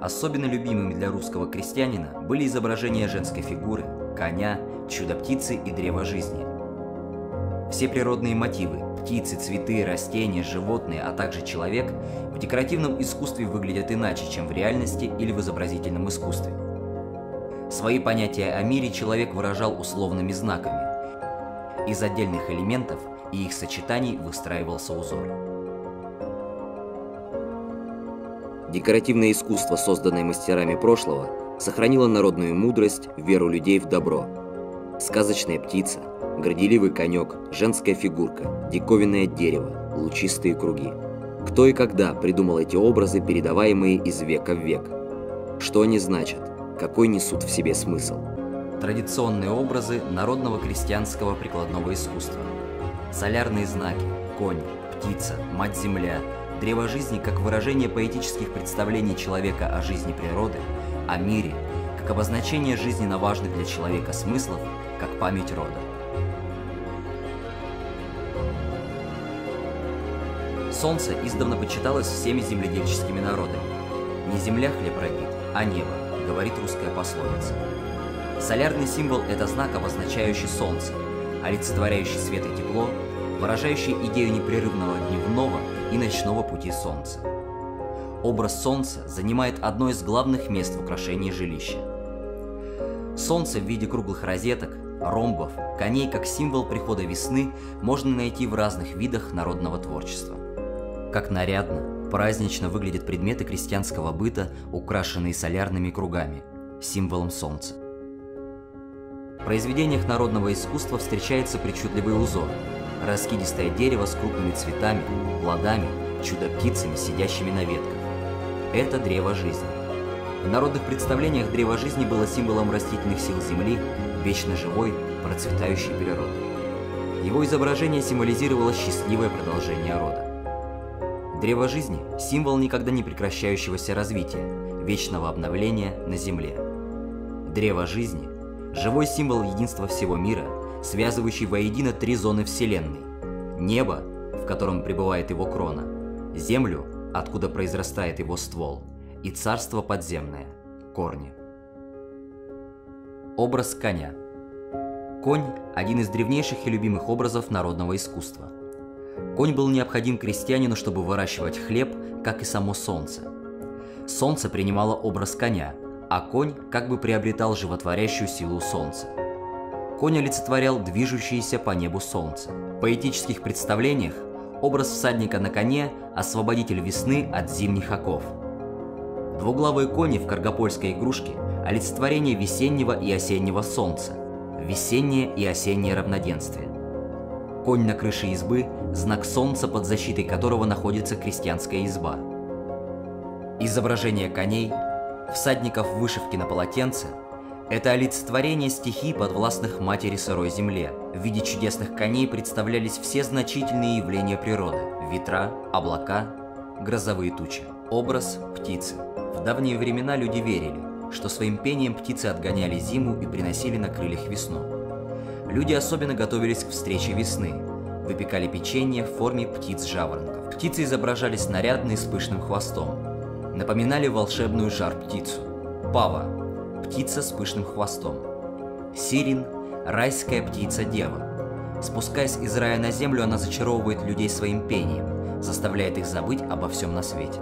Особенно любимыми для русского крестьянина были изображения женской фигуры, коня, чудо-птицы и древа жизни. Все природные мотивы – птицы, цветы, растения, животные, а также человек – в декоративном искусстве выглядят иначе, чем в реальности или в изобразительном искусстве. Свои понятия о мире человек выражал условными знаками. Из отдельных элементов и их сочетаний выстраивался узор. Декоративное искусство, созданное мастерами прошлого, сохранило народную мудрость, веру людей в добро. Сказочная птица, горделивый конек, женская фигурка, диковинное дерево, лучистые круги. Кто и когда придумал эти образы, передаваемые из века в век? Что они значат? Какой несут в себе смысл? Традиционные образы народного крестьянского прикладного искусства. Солярные знаки, конь, птица, мать-земля, древо жизни как выражение поэтических представлений человека о жизни природы, о мире, как обозначение жизненно важных для человека смыслов, как память рода. Солнце издавна почиталось всеми земледельческими народами. «Не земля хлеб родит, а небо», говорит русская пословица. Солярный символ – это знак, обозначающий солнце, олицетворяющий свет и тепло, выражающий идею непрерывного дневного и ночного пути солнца. Образ солнца занимает одно из главных мест в украшении жилища. Солнце в виде круглых розеток, ромбов, коней как символ прихода весны можно найти в разных видах народного творчества. Как нарядно, празднично выглядят предметы крестьянского быта, украшенные солярными кругами, символом солнца. В произведениях народного искусства встречается причудливый узор. Раскидистое дерево с крупными цветами, плодами, чудо-птицами, сидящими на ветках. Это древо жизни. В народных представлениях древо жизни было символом растительных сил Земли, вечно живой, процветающей природы. Его изображение символизировало счастливое продолжение рода. Древо жизни – символ никогда не прекращающегося развития, вечного обновления на Земле. Древо жизни – живой символ единства всего мира, связывающий воедино три зоны Вселенной – небо, в котором пребывает его крона, землю, откуда произрастает его ствол, и царство подземное – корни. Образ коня. Конь – один из древнейших и любимых образов народного искусства. Конь был необходим крестьянину, чтобы выращивать хлеб, как и само солнце. Солнце принимало образ коня, а конь как бы приобретал животворящую силу солнца. Конь олицетворял движущееся по небу солнце. В поэтических представлениях образ всадника на коне – освободитель весны от зимних оков. Двуглавые кони в каргопольской игрушке – олицетворение весеннего и осеннего солнца, весеннее и осеннее равноденствие. Конь на крыше избы – знак солнца, под защитой которого находится крестьянская изба. Изображение коней, всадников в вышивке на полотенце – это олицетворение стихий, подвластных матери сырой земле. В виде чудесных коней представлялись все значительные явления природы – ветра, облака, грозовые тучи. Образ птицы. В давние времена люди верили, что своим пением птицы отгоняли зиму и приносили на крыльях весну. Люди особенно готовились к встрече весны, выпекали печенье в форме птиц-жаворонков. Птицы изображались нарядно и с пышным хвостом, напоминали волшебную жар-птицу – пава. Птица с пышным хвостом. Сирин – райская птица-дева. Спускаясь из рая на землю, она зачаровывает людей своим пением, заставляет их забыть обо всем на свете.